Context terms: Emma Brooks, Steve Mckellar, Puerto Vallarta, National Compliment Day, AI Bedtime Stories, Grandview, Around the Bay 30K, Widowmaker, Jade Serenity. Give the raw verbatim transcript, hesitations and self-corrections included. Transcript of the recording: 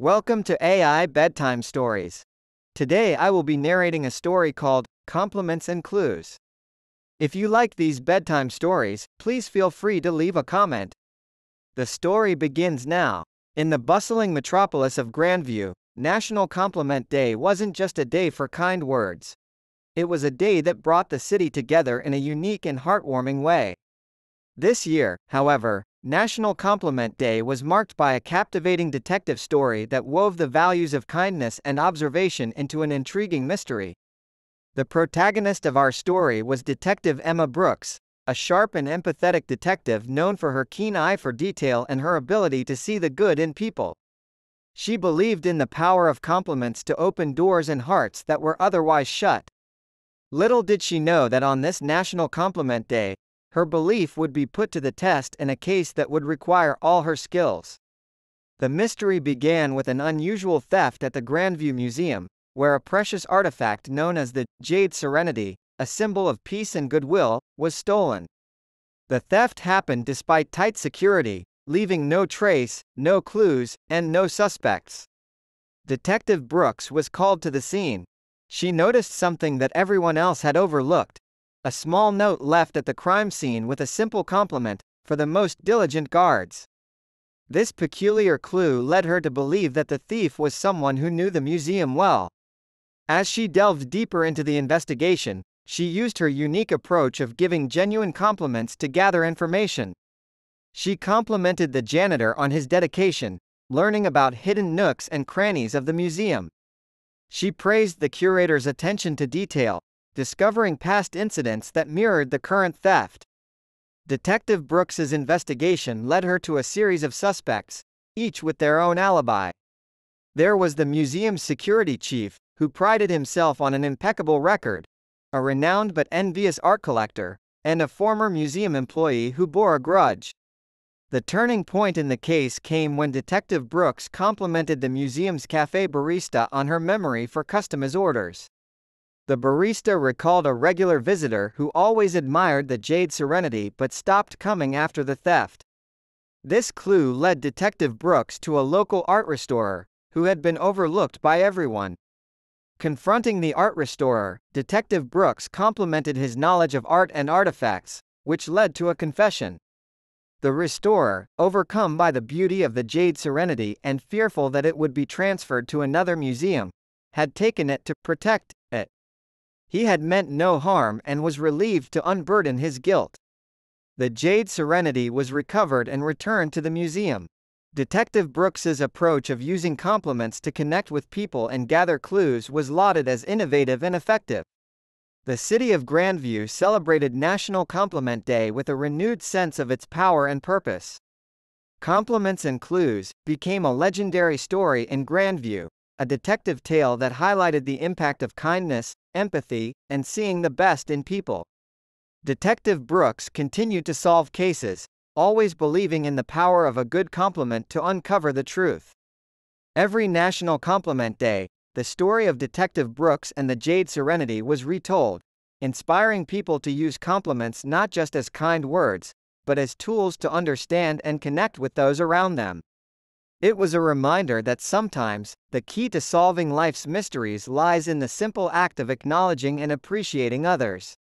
Welcome to A I Bedtime Stories. Today I will be narrating a story called Compliments and Clues. If you like these bedtime stories, please feel free to leave a comment. The story begins now. In the bustling metropolis of Grandview, National Compliment Day wasn't just a day for kind words. It was a day that brought the city together in a unique and heartwarming way. This year, however, National Compliment Day was marked by a captivating detective story that wove the values of kindness and observation into an intriguing mystery. The protagonist of our story was Detective Emma Brooks, a sharp and empathetic detective known for her keen eye for detail and her ability to see the good in people. She believed in the power of compliments to open doors and hearts that were otherwise shut. Little did she know that on this National Compliment Day, her belief would be put to the test in a case that would require all her skills. The mystery began with an unusual theft at the Grandview Museum, where a precious artifact known as the Jade Serenity, a symbol of peace and goodwill, was stolen. The theft happened despite tight security, leaving no trace, no clues, and no suspects. Detective Brooks was called to the scene. She noticed something that everyone else had overlooked: a small note left at the crime scene with a simple compliment, "For the most diligent guards." This peculiar clue led her to believe that the thief was someone who knew the museum well. As she delved deeper into the investigation, she used her unique approach of giving genuine compliments to gather information. She complimented the janitor on his dedication, learning about hidden nooks and crannies of the museum. She praised the curator's attention to detail, discovering past incidents that mirrored the current theft. Detective Brooks's investigation led her to a series of suspects, each with their own alibi. There was the museum's security chief, who prided himself on an impeccable record, a renowned but envious art collector, and a former museum employee who bore a grudge. The turning point in the case came when Detective Brooks complimented the museum's cafe barista on her memory for customers' orders. The barista recalled a regular visitor who always admired the Jade Serenity but stopped coming after the theft. This clue led Detective Brooks to a local art restorer, who had been overlooked by everyone. Confronting the art restorer, Detective Brooks complimented his knowledge of art and artifacts, which led to a confession. The restorer, overcome by the beauty of the Jade Serenity and fearful that it would be transferred to another museum, had taken it to protect it. He had meant no harm and was relieved to unburden his guilt. The Jade Serenity was recovered and returned to the museum. Detective Brooks's approach of using compliments to connect with people and gather clues was lauded as innovative and effective. The city of Grandview celebrated National Compliment Day with a renewed sense of its power and purpose. Compliments and Clues became a legendary story in Grandview, a detective tale that highlighted the impact of kindness, empathy, and seeing the best in people. Detective Brooks continued to solve cases, always believing in the power of a good compliment to uncover the truth. Every National Compliment Day, the story of Detective Brooks and the Jade Serenity was retold, inspiring people to use compliments not just as kind words, but as tools to understand and connect with those around them. It was a reminder that sometimes, the key to solving life's mysteries lies in the simple act of acknowledging and appreciating others.